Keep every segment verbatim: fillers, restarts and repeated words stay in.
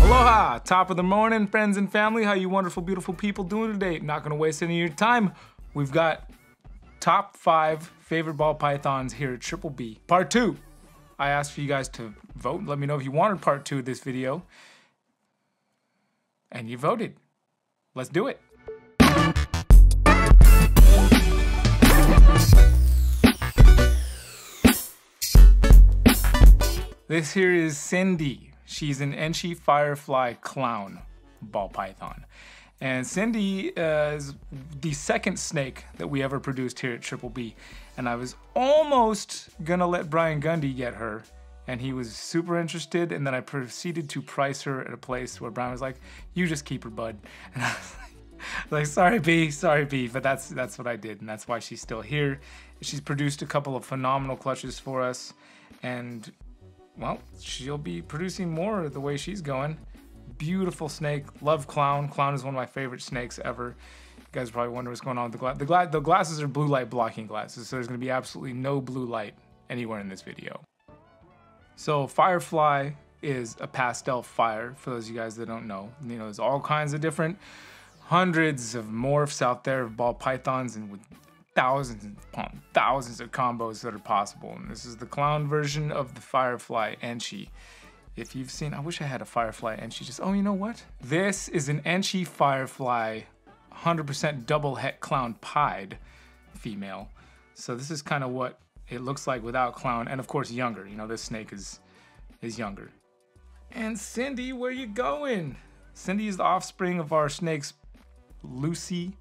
Aloha, top of the morning, friends and family. How you wonderful, beautiful people doing today? Not gonna waste any of your time. We've got top five favorite ball pythons here at Triple B. Part two. I asked for you guys to vote. Let me know if you wanted part two of this video. And you voted. Let's do it. This here is Cindy. She's an Enchi Firefly Clown Ball Python. And Cindy uh, is the second snake that we ever produced here at Triple B. And I was almost gonna let Brian Gundy get her, and he was super interested, and then I proceeded to price her at a place where Brian was like, you just keep her, bud. And I was like, like sorry, B, sorry, B, but that's that's what I did, and that's why she's still here. She's produced a couple of phenomenal clutches for us, and, well, she'll be producing more the way she's going. Beautiful snake, love clown. Clown is one of my favorite snakes ever. You guys probably wonder what's going on with the glass. The, gla the glasses are blue light blocking glasses, so there's gonna be absolutely no blue light anywhere in this video. So Firefly is a pastel fire, for those of you guys that don't know. You know, there's all kinds of different, hundreds of morphs out there of ball pythons, and with thousands and thousands of combos that are possible. And this is the clown version of the Firefly Enchi. If you've seen, I wish I had a Firefly Enchi just, oh, you know what? This is an Enchi Firefly one hundred percent double het clown pied female. So this is kind of what it looks like without clown, and of course younger. You know, this snake is is younger. And Cindy, where you going? Cindy is the offspring of our snakes Lucy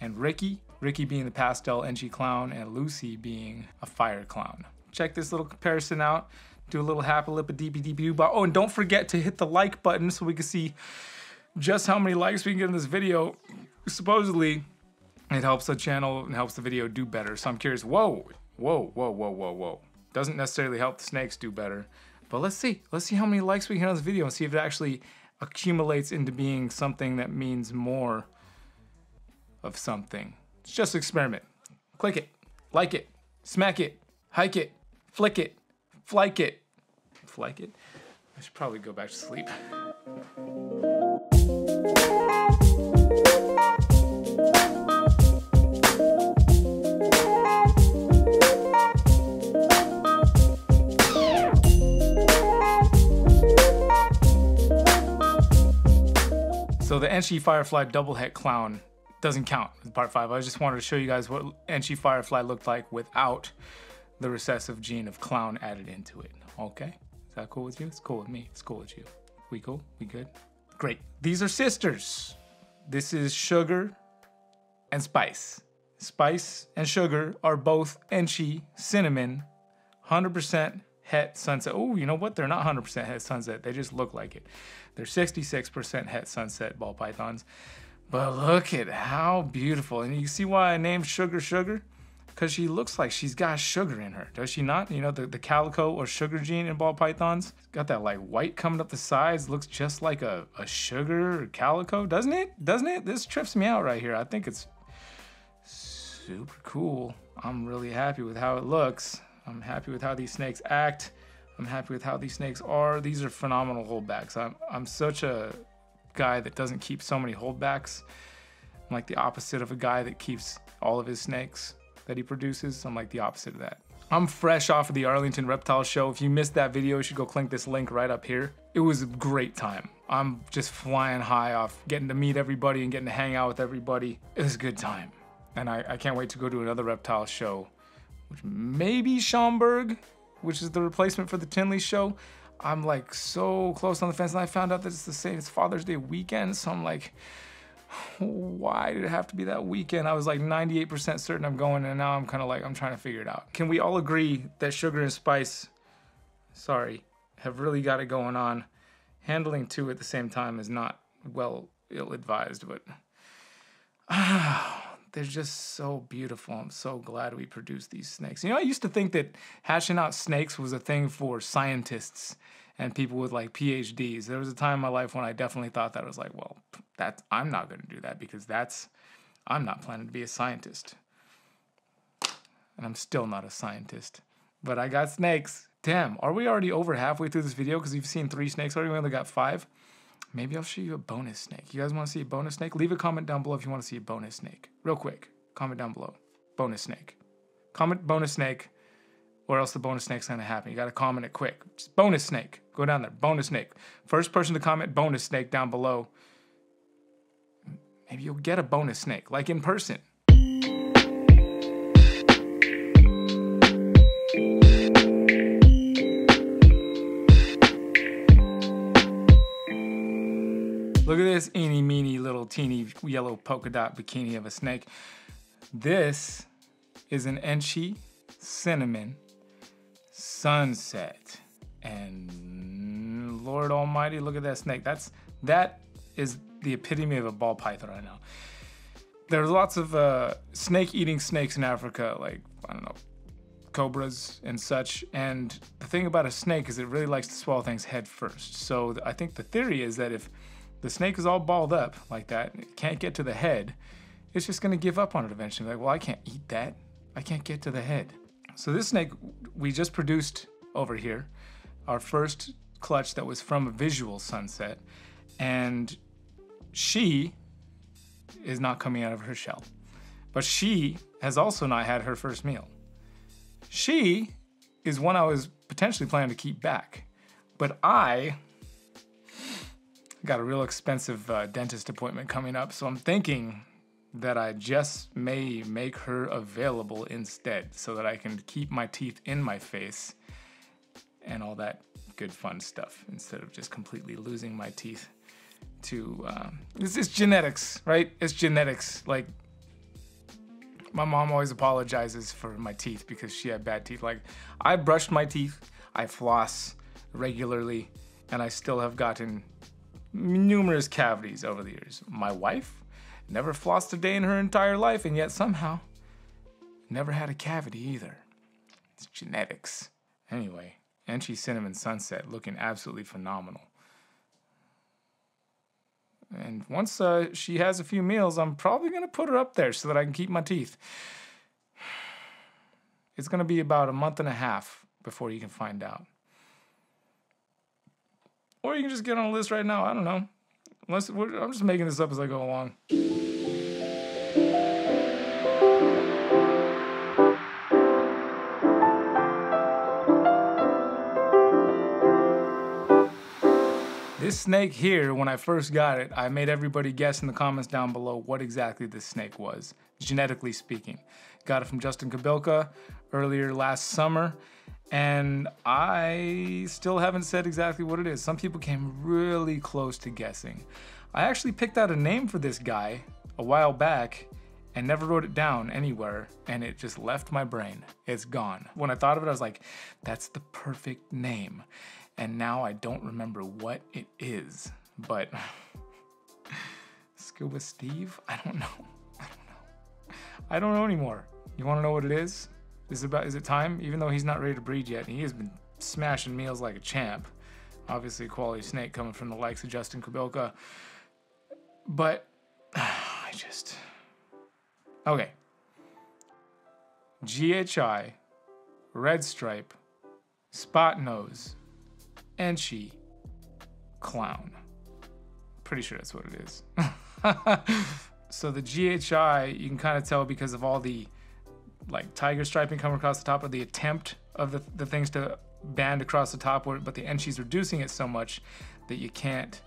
and Ricky. Ricky being the pastel Enchi clown and Lucy being a fire clown. Check this little comparison out. Do a little happy-lippy-deepy-deepy-bop. Oh, and don't forget to hit the like button so we can see just how many likes we can get in this video. Supposedly, it helps the channel and helps the video do better. So I'm curious, whoa, whoa, whoa, whoa, whoa, whoa. Doesn't necessarily help the snakes do better. But let's see. Let's see how many likes we can get on this video and see if it actually accumulates into being something that means more of something. It's just an experiment. Click it. Like it. Smack it. Hike it. Flick it. Flike it. Flike it? I should probably go back to sleep. So the Enchi Firefly double het clown doesn't count in part five. I just wanted to show you guys what Enchi Firefly looked like without the recessive gene of clown added into it, okay? Is that cool with you? It's cool with me, it's cool with you. We cool, we good? Great. These are sisters. This is Sugar and Spice. Spice and Sugar are both Enchi Cinnamon, one hundred percent Het Sunset. Oh, you know what? They're not one hundred percent Het Sunset, they just look like it. They're sixty-six percent Het Sunset ball pythons. But look at how beautiful, and you see why I named Sugar Sugar? Because she looks like she's got sugar in her, does she not? You know, the, the calico or sugar gene in ball pythons. It's got that like white coming up the sides, looks just like a, a sugar or calico, doesn't it? Doesn't it? This trips me out right here. I think it's super cool. I'm really happy with how it looks. I'm happy with how these snakes act. I'm happy with how these snakes are. These are phenomenal holdbacks. I'm, I'm such a guy that doesn't keep so many holdbacks. I'm like the opposite of a guy that keeps all of his snakes that he produces. I'm like the opposite of that. I'm fresh off of the Arlington Reptile Show. If you missed that video, you should go click this link right up here. It was a great time. I'm just flying high off getting to meet everybody and getting to hang out with everybody. It was a good time. And I, I can't wait to go to another reptile show, which may be Schaumburg, which is the replacement for the Tinley show. I'm like so close on the fence, and I found out that it's the same, it's Father's Day weekend, so I'm like, why did it have to be that weekend? I was like ninety-eight percent certain I'm going, and now I'm kind of like, I'm trying to figure it out. Can we all agree that Sugar and Spice, sorry, have really got it going on? Handling two at the same time is not well, ill-advised, but ah, they're just so beautiful. I'm so glad we produced these snakes. You know, I used to think that hatching out snakes was a thing for scientists and people with like P H Ds. There was a time in my life when I definitely thought that. I was like, well, that I'm not gonna do that because that's I'm not planning to be a scientist. And I'm still not a scientist. But I got snakes. Damn, are we already over halfway through this video? Because you've seen three snakes already, we only got five. Maybe I'll show you a bonus snake. You guys want to see a bonus snake? Leave a comment down below if you want to see a bonus snake. Real quick, comment down below. Bonus snake. Comment bonus snake, or else the bonus snake's gonna happen. You gotta comment it quick. Just bonus snake. Go down there, bonus snake. First person to comment bonus snake down below, maybe you'll get a bonus snake, like in person. Look at this eeny, meeny, little, teeny, yellow polka dot bikini of a snake. This is an Enchi Cinnamon Sunset. And Lord Almighty, look at that snake. That's, that is the epitome of a ball python right now. There's lots of uh, snake-eating snakes in Africa, like, I don't know, cobras and such. And the thing about a snake is it really likes to swallow things head first. So I think the theory is that if the snake is all balled up like that, and it can't get to the head, it's just gonna give up on it eventually. Like, well, I can't eat that. I can't get to the head. So this snake we just produced over here, our first clutch that was from a visual sunset, and she is not coming out of her shell. But she has also not had her first meal. She is one I was potentially planning to keep back, but I got a real expensive uh, dentist appointment coming up, so I'm thinking that I just may make her available instead so that I can keep my teeth in my face and all that good fun stuff instead of just completely losing my teeth to, um, it's, it's genetics, right? It's genetics. Like, my mom always apologizes for my teeth because she had bad teeth. Like, I brushed my teeth, I floss regularly, and I still have gotten numerous cavities over the years. My wife never flossed a day in her entire life, and yet somehow never had a cavity either. It's genetics. Anyway, Enchi Cinnamon Sunset looking absolutely phenomenal. And once uh, she has a few meals, I'm probably gonna put her up there so that I can keep my teeth. It's gonna be about a month and a half before you can find out. Or you can just get on a list right now, I don't know. Unless, we're, I'm just making this up as I go along. This snake here, when I first got it, I made everybody guess in the comments down below what exactly this snake was, genetically speaking. Got it from Justin Kubilka earlier last summer. And I still haven't said exactly what it is. Some people came really close to guessing. I actually picked out a name for this guy a while back and never wrote it down anywhere, and it just left my brain. It's gone. When I thought of it, I was like, that's the perfect name. And now I don't remember what it is, but Scuba Steve? I don't know. I don't know. I don't know anymore. You wanna know what it is? Is it, about, is it time? Even though he's not ready to breed yet, and he has been smashing meals like a champ. Obviously a quality snake coming from the likes of Justin Kubilka. But I just, okay. G H I, Red Stripe, Spot Nose, Enchi, Clown. Pretty sure that's what it is. So the G H I, you can kind of tell because of all the like tiger striping coming across the top, or the attempt of the, the things to band across the top, but the Enchi's reducing it so much that you can't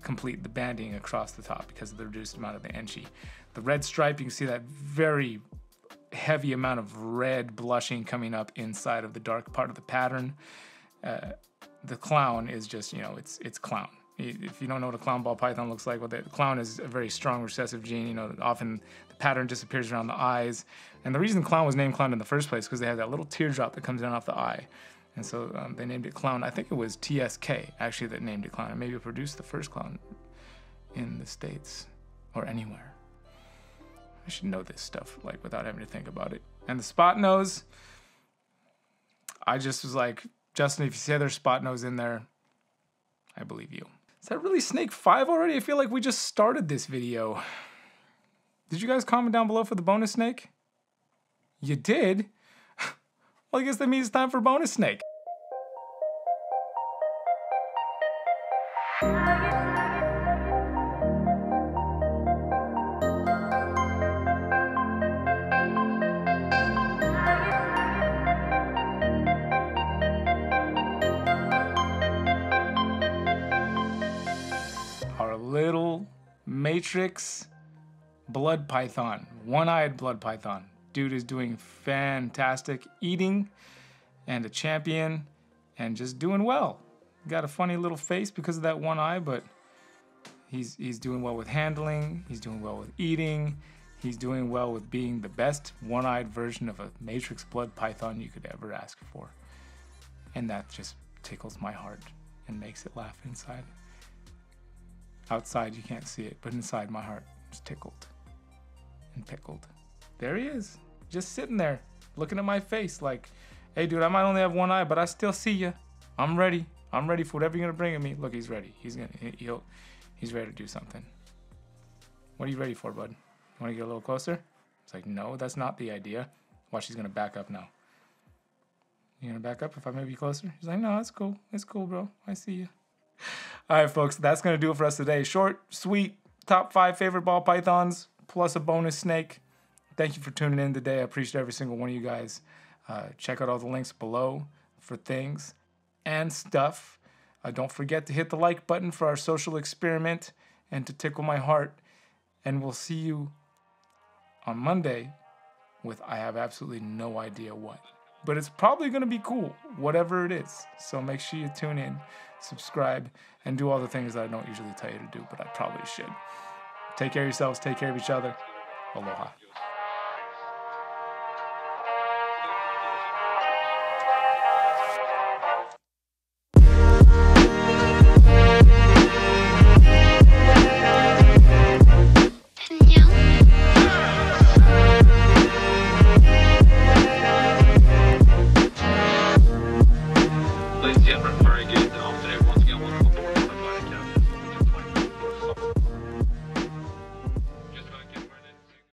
complete the banding across the top because of the reduced amount of the Enchi. The red stripe, you can see that very heavy amount of red blushing coming up inside of the dark part of the pattern. Uh, the clown is just, you know, it's it's clown. If you don't know what a clown ball python looks like, well, the clown is a very strong recessive gene. You know, often the pattern disappears around the eyes. And the reason clown was named clown in the first place because they have that little teardrop that comes down off the eye. And so um, they named it clown. I think it was T S K, actually, that named it clown. And maybe produced the first clown in the States or anywhere. I should know this stuff, like, without having to think about it. And the spot nose, I just was like, Justin, if you say there's spot nose in there, I believe you. Is that really snake five already? I feel like we just started this video. Did you guys comment down below for the bonus snake? You did? Well, I guess that means it's time for bonus snake. Our little Matrix Blood Python, one-eyed Blood Python. Dude is doing fantastic eating and a champion and just doing well. Got a funny little face because of that one eye, but he's, he's doing well with handling, he's doing well with eating, he's doing well with being the best one-eyed version of a Matrix Blood Python you could ever ask for. And that just tickles my heart and makes it laugh inside. Outside you can't see it, but inside my heart is tickled and pickled. There he is, just sitting there, looking at my face like, hey dude, I might only have one eye, but I still see you. I'm ready. I'm ready for whatever you're gonna bring at me. Look, he's ready. He's gonna, he'll, he's ready to do something. What are you ready for, bud? You wanna get a little closer? It's like, no, that's not the idea. Watch, he's gonna back up now. You gonna back up if I move you closer? He's like, no, that's cool. It's cool, bro. I see you. All right, folks, that's gonna do it for us today. Short, sweet, top five favorite ball pythons, plus a bonus snake. Thank you for tuning in today. I appreciate every single one of you guys. Uh, check out all the links below for things and stuff. Uh, don't forget to hit the like button for our social experiment and to tickle my heart. And we'll see you on Monday with I have absolutely no idea what. But it's probably going to be cool, whatever it is. So make sure you tune in, subscribe, and do all the things that I don't usually tell you to do, but I probably should. Take care of yourselves. Take care of each other. Aloha. Different, very good, though.